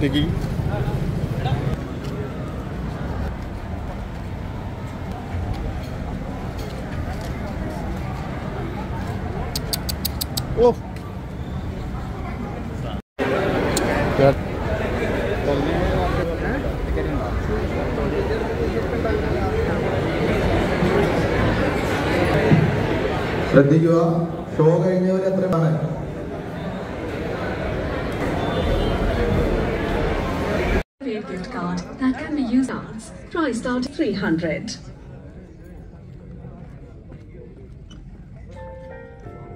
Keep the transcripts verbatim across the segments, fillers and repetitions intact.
Tiki. Oh. That. Radhiya, show guy ne aur yatra gift card that can be used as priced out at three hundred.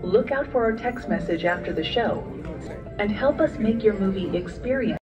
Look out for our text message after the show and help us make your movie experience